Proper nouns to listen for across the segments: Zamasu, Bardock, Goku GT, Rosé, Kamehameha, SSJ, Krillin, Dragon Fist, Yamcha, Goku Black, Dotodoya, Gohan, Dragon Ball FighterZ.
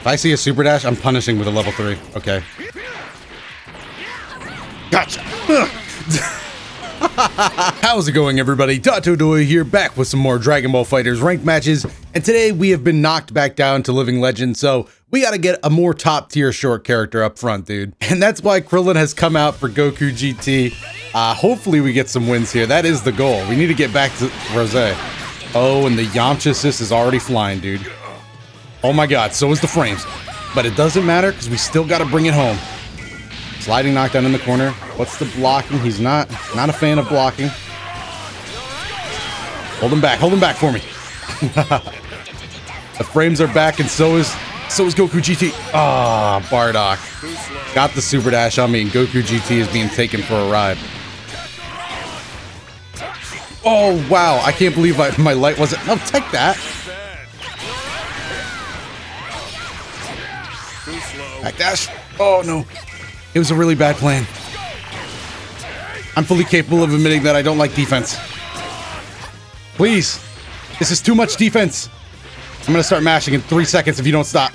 If I see a super dash, I'm punishing with a level 3. Okay. Gotcha! How's it going, everybody? Dotodoya here, back with some more Dragon Ball FighterZ ranked matches, and today we have been knocked back down to Living Legend, so we gotta get a more top-tier short character up front, dude. And that's why Krillin has come out for Goku GT. Hopefully we get some wins here. That is the goal. We need to get back to Rosé. Oh, and the Yamcha assist is already flying, dude. Oh my god, so is the frames. But it doesn't matter, because we still gotta bring it home. Sliding knockdown in the corner. What's the blocking? He's not a fan of blocking. Hold him back for me. The frames are back, and so is Goku GT. Ah, Bardock got the super dash on me, and Goku GT is being taken for a ride. Oh wow, I can't believe my light wasn't. No, take that. Back dash. Oh no. It was a really bad plan. I'm fully capable of admitting that I don't like defense. Please. This is too much defense. I'm going to start mashing in 3 seconds if you don't stop.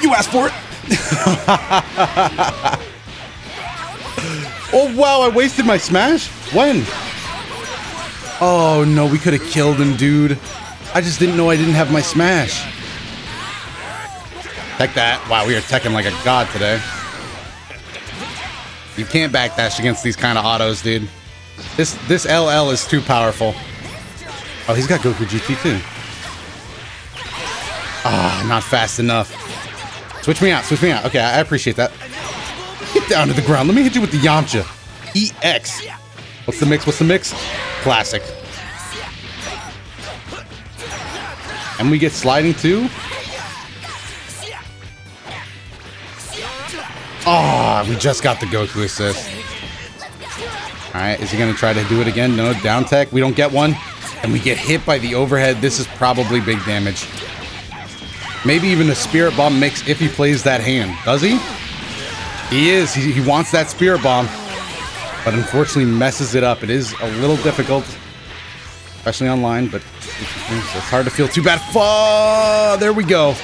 You asked for it. Oh, wow. I wasted my smash. When? Oh, no. We could have killed him, dude. I just didn't know I didn't have my smash. Tech that. Wow, we are teching like a god today. You can't backdash against these kind of autos, dude. This LL is too powerful. Oh, he's got Goku GT too. Ah, not fast enough. Switch me out, switch me out. Okay, I appreciate that. Get down to the ground. Let me hit you with the Yamcha. EX. What's the mix? What's the mix? Classic. And we get sliding too. Oh, we just got the Goku assist. All right, is he going to try to do it again? No, down tech. We don't get one. And we get hit by the overhead. This is probably big damage. Maybe even a spirit bomb makes if he plays that hand. Does he? He is. He wants that spirit bomb. But unfortunately messes it up. It is a little difficult. Especially online, but it's hard to feel too bad. Oh, there we go.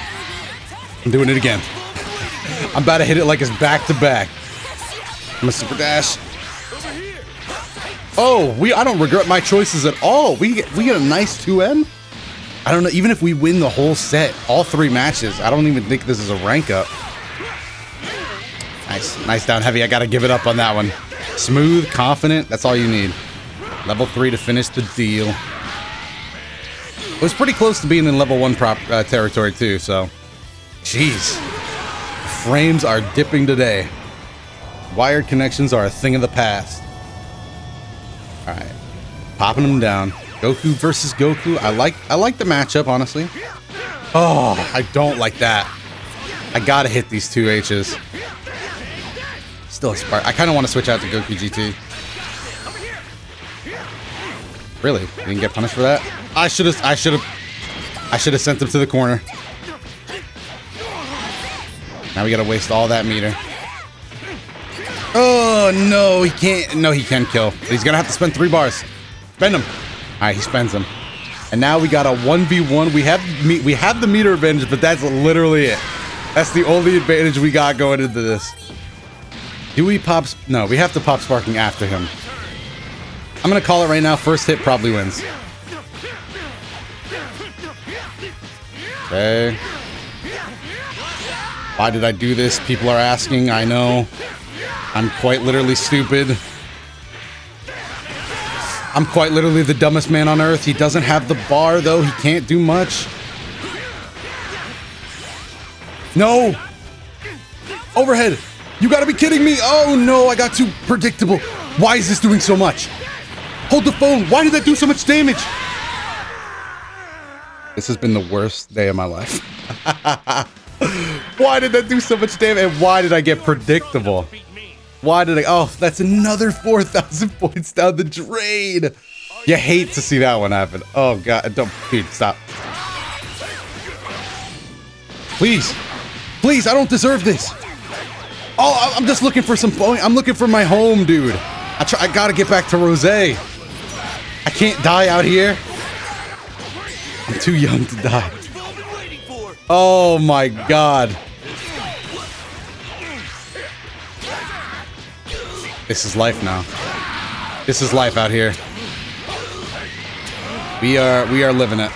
I'm doing it again. I'm about to hit it like it's back-to-back. I'm a super dash. Oh, I don't regret my choices at all. We get a nice 2M. I don't know, even if we win the whole set, all 3 matches, I don't even think this is a rank up. Nice down heavy. I got to give it up on that one. Smooth, confident, that's all you need. Level 3 to finish the deal. It was pretty close to being in level 1 prop territory too, so. Jeez. Frames are dipping today. Wired connections are a thing of the past. All right, popping them down. Goku versus Goku. I like the matchup, honestly. Oh, I don't like that. I gotta hit these 2 H's. Still a spark. I kind of want to switch out to Goku GT. Really? You didn't get punished for that? I should have sent them to the corner. Now we gotta waste all that meter. Oh, no, he can't. No, he can kill. But he's gonna have to spend 3 bars. Spend them. All right, he spends them. And now we got a 1v1. We have the meter advantage, but that's literally it. That's the only advantage we got going into this. Do we pop? No, we have to pop sparking after him. I'm gonna call it right now. First hit probably wins. Okay. Why did I do this? People are asking. I know. I'm quite literally stupid. I'm quite literally the dumbest man on earth. He doesn't have the bar, though. He can't do much. No! Overhead! You gotta be kidding me! Oh, no! I got too predictable. Why is this doing so much? Hold the phone! Why did that do so much damage? This has been the worst day of my life. Why did that do so much damage? And why did I get predictable? Why did I? Oh, that's another 4,000 points down the drain. You hate to see that one happen. Oh god, don't, dude, stop. Please, please, I don't deserve this. Oh, I'm just looking for some point. I'm looking for my home, dude. I gotta get back to Rosé. I can't die out here. I'm too young to die. Oh my god. This is life now. This is life out here. We are living it.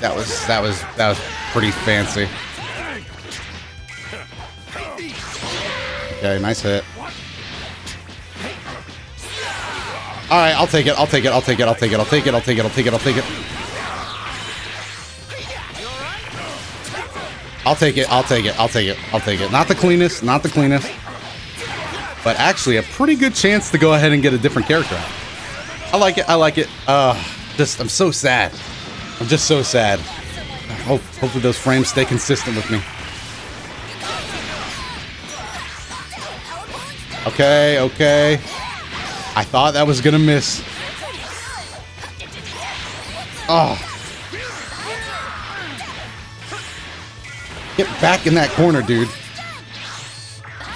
That was pretty fancy. Okay, nice hit. All right, I'll take it. I'll take it. I'll take it. I'll take it. I'll take it. I'll take it. I'll take it. I'll take it. I'll take it. I'll take it. I'll take it. I'll take it. Not the cleanest. Not the cleanest. But actually, a pretty good chance to go ahead and get a different character out. I like it. I like it. I'm so sad. I'm just so sad. Hopefully those frames stay consistent with me. Okay. Okay. I thought that was gonna miss. Oh. Get back in that corner, dude.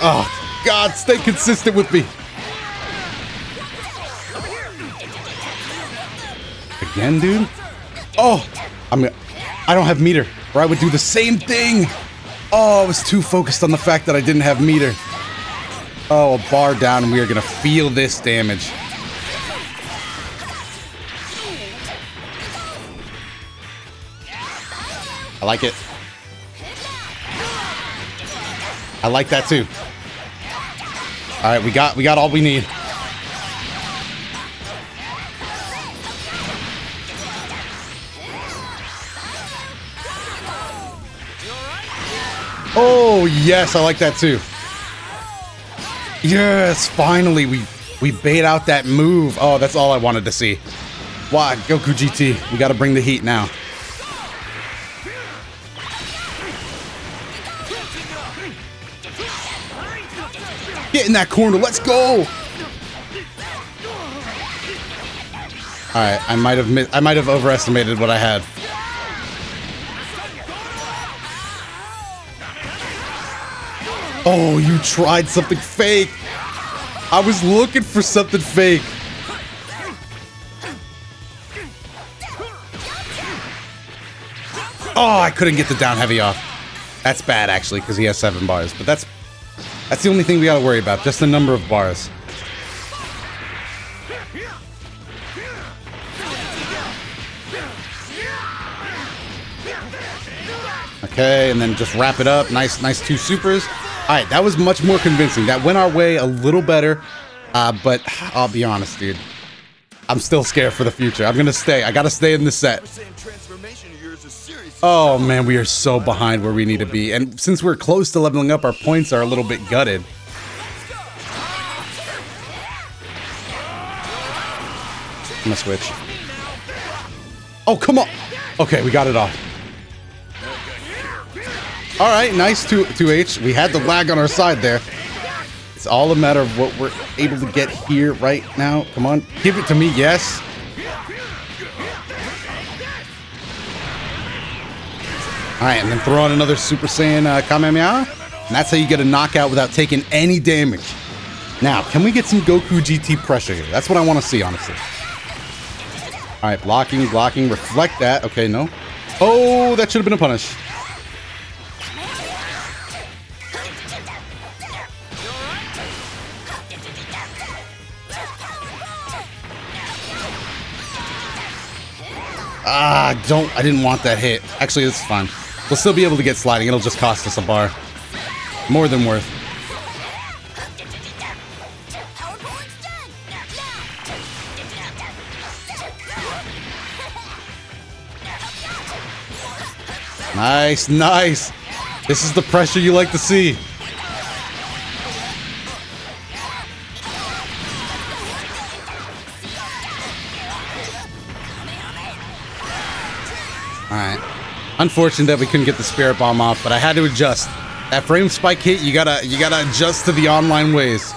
Oh, God, stay consistent with me. Again, dude? Oh, I don't have meter, or I would do the same thing. Oh, I was too focused on the fact that I didn't have meter. Oh, a bar down, and we are going to feel this damage. I like it. I like that, too. All right, we got all we need. Oh, yes, I like that, too. Yes, finally, we bait out that move. Oh, that's all I wanted to see. Wow, Goku GT, we got to bring the heat now. Get in that corner, let's go! All right, I might have overestimated what I had. Oh, you tried something fake. I was looking for something fake. Oh, I couldn't get the down heavy off. That's bad, actually, because he has 7 bars. But that's the only thing we got to worry about, just the number of bars. Okay, and then just wrap it up. Nice 2 supers. All right, that was much more convincing. That went our way a little better, but I'll be honest, dude. I'm still scared for the future. I'm going to stay. I got to stay in this set. Oh, man, we are so behind where we need to be. And since we're close to leveling up, our points are a little bit gutted. I'm going to switch. Oh, come on. Okay, we got it off. All right, nice 2H. We had the lag on our side there. It's all a matter of what we're able to get here right now. Come on, give it to me, yes. All right, and then throw on another Super Saiyan Kamehameha. And that's how you get a knockout without taking any damage. Now, can we get some Goku GT pressure here? That's what I want to see, honestly. All right, blocking, reflect that. Okay, no. Oh, that should have been a punish. Ah, I didn't want that hit. Actually, it's fine. We'll still be able to get sliding. It'll just cost us a bar. More than worth. Nice. This is the pressure you like to see. Unfortunate that we couldn't get the spirit bomb off, but I had to adjust. That frame spike hit, you gotta adjust to the online ways.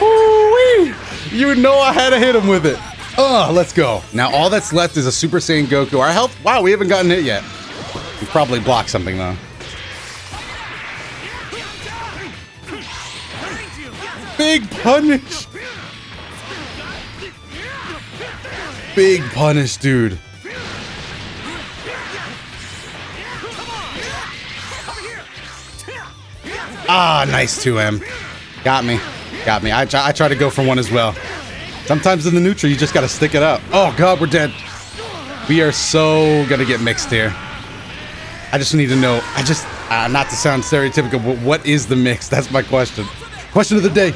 Ooh-wee! You know I had to hit him with it. Oh, let's go. Now all that's left is a Super Saiyan Goku. Our health? Wow, we haven't gotten hit yet. We probably blocked something though. Big punish. big punish, dude. Ah, nice 2M. Got me. Got me. I try to go for one as well. Sometimes in the neutral, you just gotta stick it up. Oh god, we're dead. We are so gonna get mixed here. I just need to know. I just, not to sound stereotypical, but what is the mix? That's my question. Question of the day.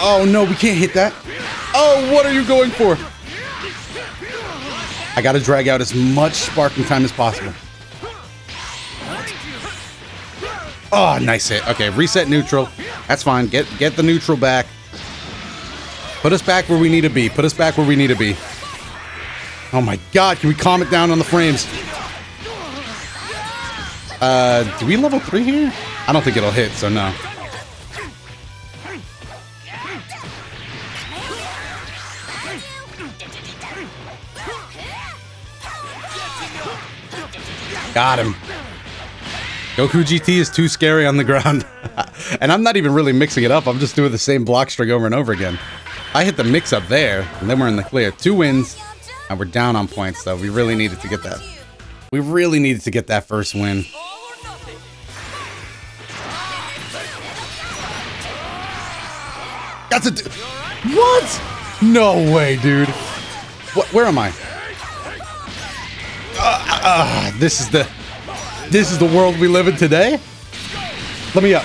Oh no, we can't hit that. Oh, what are you going for? I gotta drag out as much sparking time as possible. Oh, nice hit. Okay, reset neutral. That's fine. Get the neutral back. Put us back where we need to be. Put us back where we need to be. Oh my god, can we calm it down on the frames? Do we level 3 here? I don't think it'll hit, so no. Got him. Goku GT is too scary on the ground. And I'm not even really mixing it up. I'm just doing the same block string over and over again. I hit the mix up there, and then we're in the clear. 2 wins, and we're down on points, though. We really needed to get that. We really needed to get that first win. That's a... What? No way, dude. What? Where am I? This is the world we live in today? Let me up.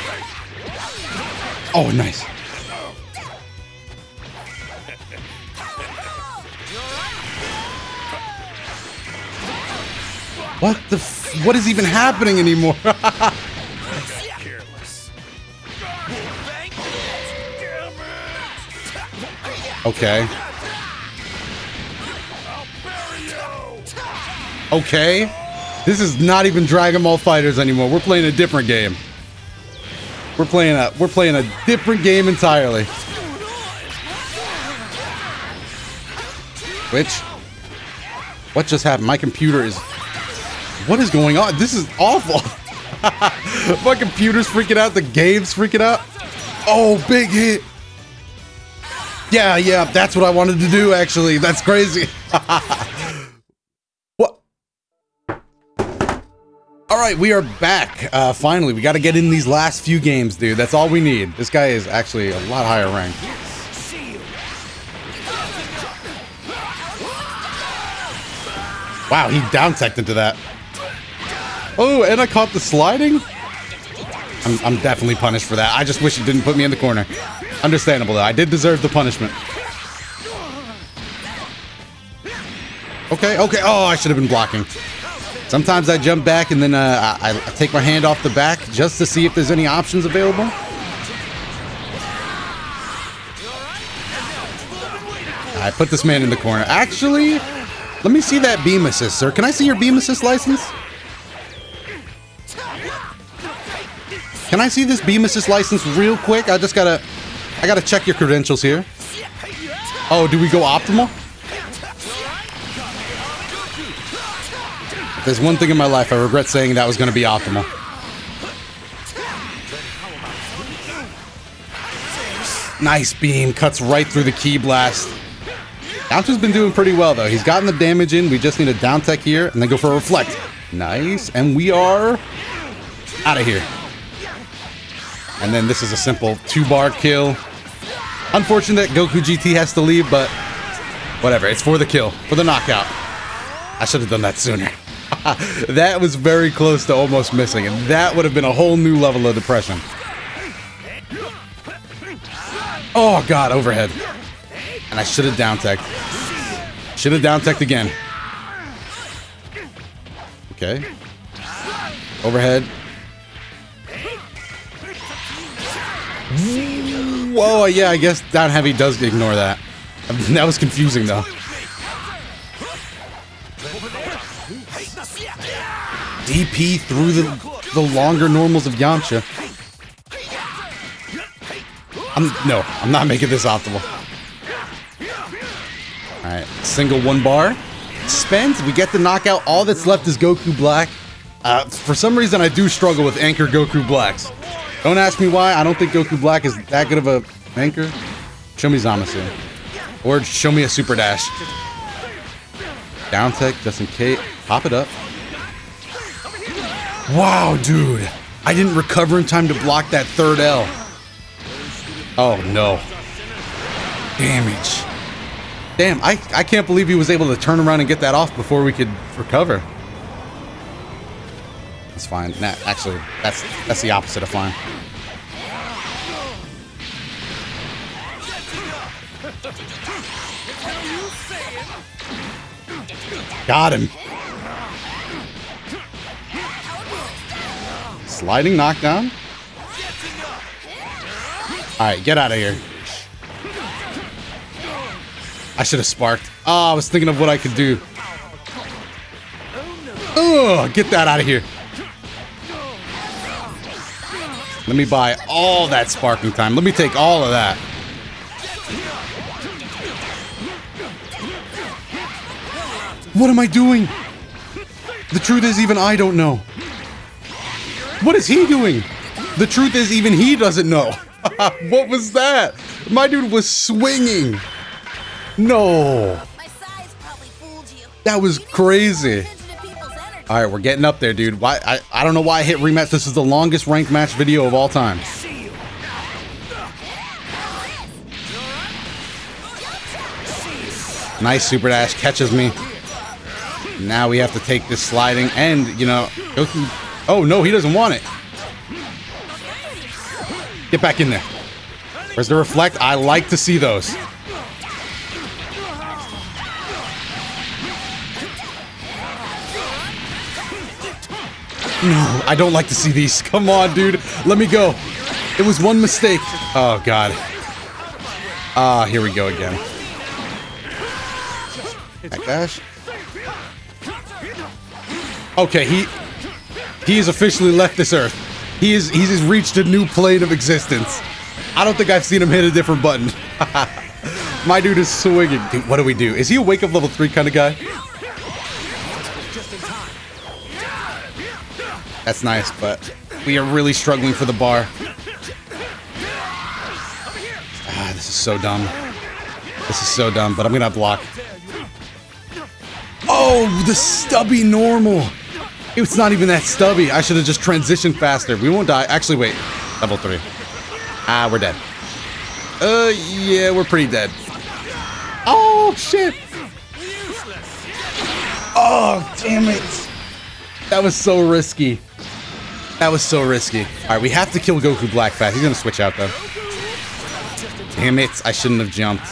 Oh, nice. What the f... What is even happening anymore? Okay. Okay. This is not even Dragon Ball FighterZ anymore. We're playing a different game. We're playing a different game entirely. What just happened? My computer is... What is going on? This is awful. My computer's freaking out. The game's freaking out. Oh, big hit. Yeah, that's what I wanted to do, actually. That's crazy. All right, we are back. Finally, we got to get in these last few games, dude. That's all we need. This guy is actually a lot higher ranked. Wow, he down-teched into that. Oh, and I caught the sliding? I'm definitely punished for that. I just wish he didn't put me in the corner. Understandable, though. I did deserve the punishment. Okay. Oh, I should have been blocking. Sometimes I jump back and then I take my hand off the back just to see if there's any options available. I put this man in the corner. Actually, let me see that beam assist, sir. Can I see your beam assist license? Can I see this beam assist license real quick? I gotta check your credentials here. Oh, do we go optimal? There's one thing in my life I regret saying that was going to be optimal. Nice beam. Cuts right through the ki blast. Yamcha's been doing pretty well, though. He's gotten the damage in. We just need a down tech here and then go for a reflect. Nice. And we are out of here. And then this is a simple 2-bar kill. Unfortunate that Goku GT has to leave, but whatever. It's for the kill. For the knockout. I should have done that sooner. That was very close to almost missing, and that would have been a whole new level of depression. Oh god, overhead. And I should have down-teched. Should have down-teched again. Okay. Overhead. Whoa, yeah, I guess down heavy does ignore that. That was confusing, though. DP through the longer normals of Yamcha. I'm not making this optimal. Alright, single 1-bar. Spends, we get the knockout. All that's left is Goku Black. For some reason, I do struggle with anchor Goku Blacks. Don't ask me why. I don't think Goku Black is that good of an anchor. Show me Zamasu. Or show me a super dash. Down tech, just in case. Pop it up. Wow, dude. I didn't recover in time to block that third L. Oh, no. Damage. Damn, I can't believe he was able to turn around and get that off before we could recover. That's fine. Nah, actually, that's the opposite of fine. Got him. Sliding knockdown. Alright, get out of here. I should have sparked. Oh, I was thinking of what I could do. Oh, get that out of here. Let me buy all that sparking time. Let me take all of that. What am I doing? The truth is, even I don't know. What is he doing? The truth is, even he doesn't know. What was that? My dude was swinging. No. My size probably fooled you. That was crazy. All right, we're getting up there, dude. Why? I don't know why I hit rematch. This is the longest ranked match video of all time. Nice super dash catches me. Now we have to take this sliding and, you know, Goku. Oh, no, he doesn't want it. Get back in there. Where's the reflect? I like to see those. No, I don't like to see these. Come on, dude. Let me go. It was one mistake. Oh, God. Ah, here we go again. Backdash. Okay, he has officially left this earth. He's reached a new plane of existence. I don't think I've seen him hit a different button. My dude is swinging. Dude, what do we do? Is he a wake-up level 3 kind of guy? That's nice, but we are really struggling for the bar. Ah, this is so dumb. This is so dumb, but I'm gonna block. Oh, the stubby normal. It's not even that stubby. I should have just transitioned faster. We won't die. Actually, wait. Level 3. Ah, we're dead. Yeah, we're pretty dead. Oh, shit. Oh, damn it. That was so risky. That was so risky. All right, we have to kill Goku Black fast. He's going to switch out, though. Damn it. I shouldn't have jumped.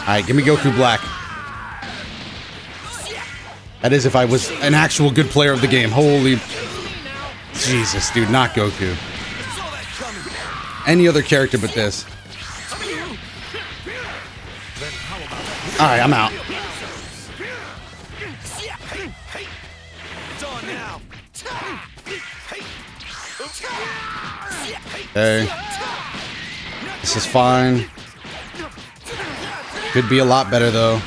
All right, give me Goku Black. That is if I was an actual good player of the game. Holy... Jesus, dude, not Goku. Any other character but this. All right, I'm out. Okay. This is fine. Could be a lot better, though.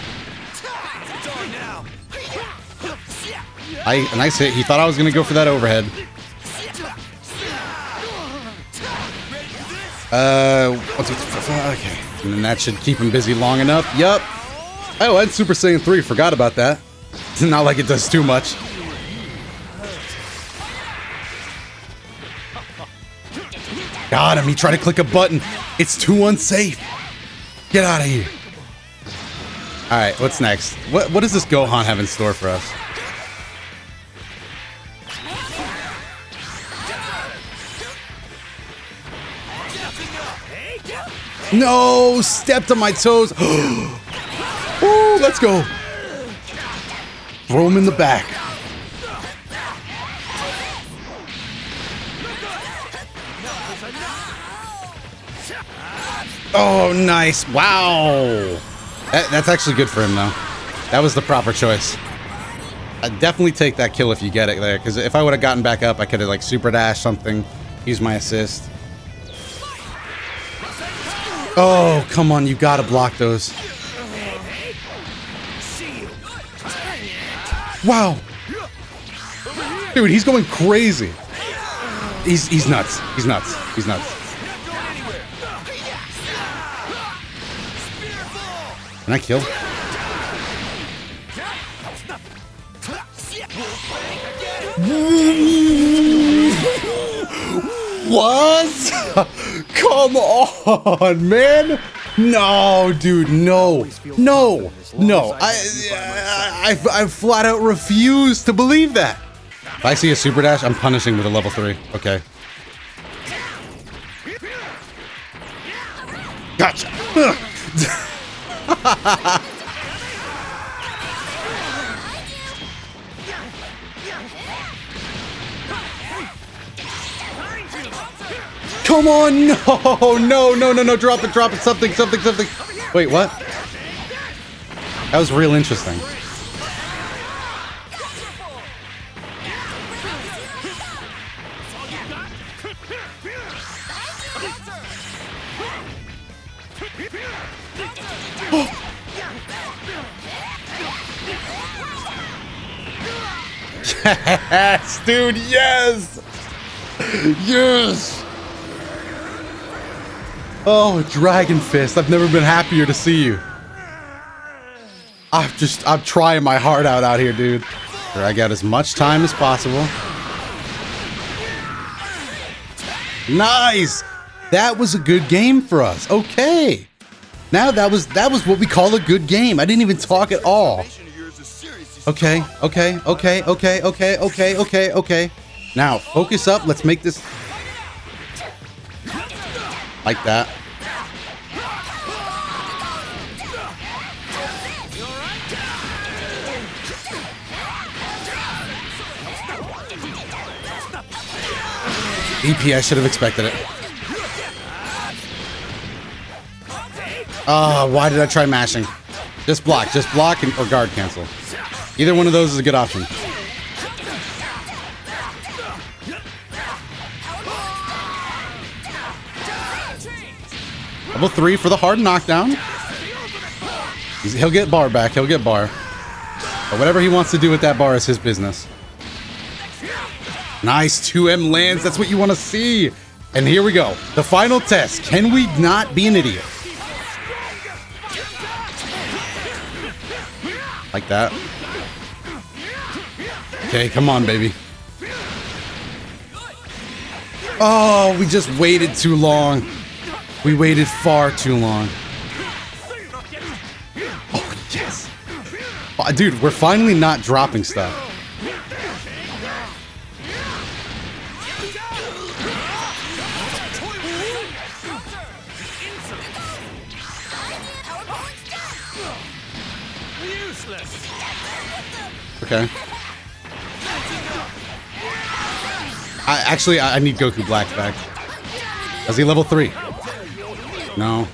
Nice hit. He thought I was going to go for that overhead. Okay. And then that should keep him busy long enough. Yup. Oh, and Super Saiyan 3. Forgot about that. It's not like it does too much. Got him. He tried to click a button. It's too unsafe. Get out of here. All right, what's next? What does this Gohan have in store for us? No, stepped on my toes. Ooh, let's go. Throw him in the back. Oh, nice. Wow. That's actually good for him, though. That was the proper choice. I'd definitely take that kill if you get it there, because if I would have gotten back up, I could have, like, super dashed something, use my assist. Oh, come on. You got to block those. Wow. Dude, he's going crazy. He's nuts. He's nuts. He's nuts. Can I kill? What? Come on, man! No, dude, no, no, no! I flat out refuse to believe that. If I see a super dash, I'm punishing with a level 3. Okay. Gotcha. Come on, no, drop it, something. Wait, what? That was real interesting. Yes, dude, yes! Yes! Oh, Dragon Fist, I've never been happier to see you. I'm trying my heart out here, dude. Drag out as much time as possible. Nice! That was a good game for us. Okay. Now that was what we call a good game. I didn't even talk at all. Okay. Now, focus up. Let's make this... like that. DP, I should have expected it. Ah, why did I try mashing? Just block and, or guard cancel. Either one of those is a good option. Level 3 for the hard knockdown. He'll get bar back. He'll get bar. But whatever he wants to do with that bar is his business. Nice. 2M lands. That's what you want to see. And here we go. The final test. Can we not be an idiot? Like that. Okay, come on, baby. Oh, we just waited too long. We waited far too long. Oh, yes. Oh, dude, we're finally not dropping stuff. Okay. I need Goku Black back. Is he level 3? No.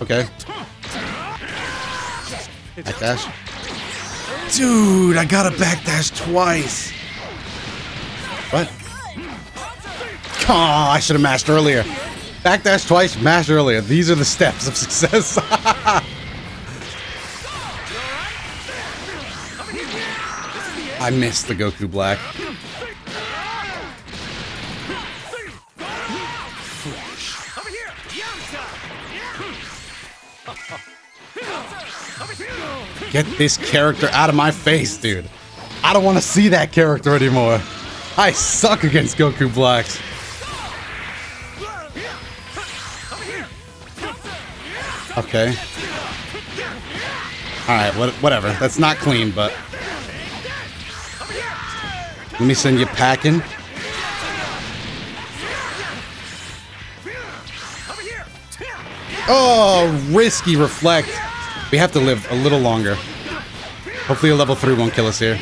Okay. Backdash. Dude, I got a backdash twice. What? Oh, I should have mashed earlier. Backdash twice, mash earlier. These are the steps of success. I missed the Goku Black. Get this character out of my face, dude. I don't want to see that character anymore. I suck against Goku Blacks. Okay. Alright, whatever. That's not clean, but... let me send you packing. Oh, risky reflect. We have to live a little longer. Hopefully a level 3 won't kill us here.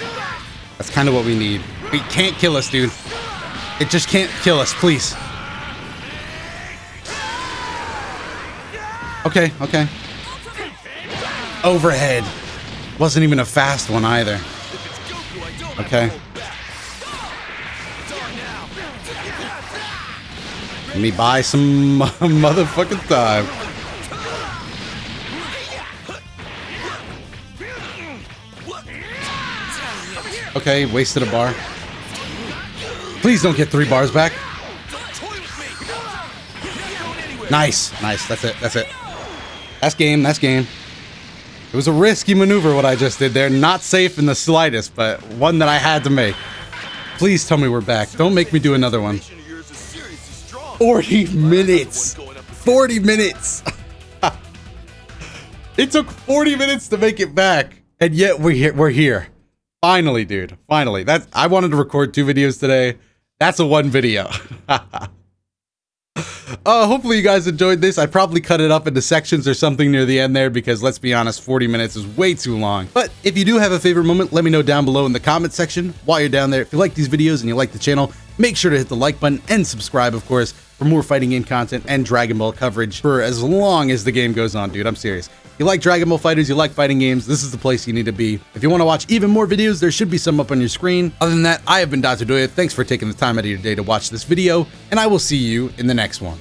That's kind of what we need. It can't kill us, dude. It just can't kill us, please. Okay. Overhead. Wasn't even a fast one either. Okay. Let me buy some motherfucking time. Okay, wasted a bar. Please don't get 3 bars back. Nice. Nice. That's it. That's it. That's game. That's game. It was a risky maneuver what I just did there. Not safe in the slightest, but one that I had to make. Please tell me we're back. Don't make me do another one. 40 minutes. 40 minutes. It took 40 minutes to make it back. And yet we're here. Finally, dude. Finally. That's, I wanted to record 2 videos today. That's a 1 video. Hopefully you guys enjoyed this. I probably cut it up into sections or something near the end there because, let's be honest, 40 minutes is way too long. But if you do have a favorite moment, let me know down below in the comment section. While you're down there, if you like these videos and you like the channel, make sure to hit the like button and subscribe, of course, for more fighting game content and Dragon Ball coverage for as long as the game goes on, dude. I'm serious. You like Dragon Ball Fighters, you like fighting games, this is the place you need to be. If you want to watch even more videos, there should be some up on your screen. Other than that, I have been Dotodoya. Thanks for taking the time out of your day to watch this video, and I will see you in the next one.